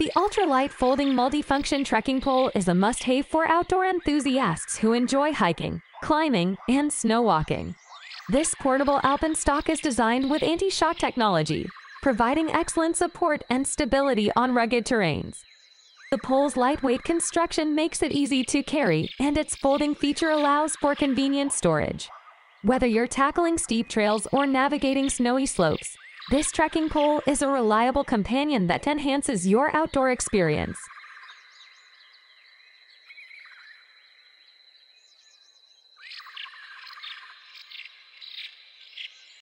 The ultralight folding multifunction trekking pole is a must-have for outdoor enthusiasts who enjoy hiking, climbing, and snow walking. This portable Alpenstock is designed with anti-shock technology, providing excellent support and stability on rugged terrains. The pole's lightweight construction makes it easy to carry, and its folding feature allows for convenient storage. Whether you're tackling steep trails or navigating snowy slopes, this trekking pole is a reliable companion that enhances your outdoor experience.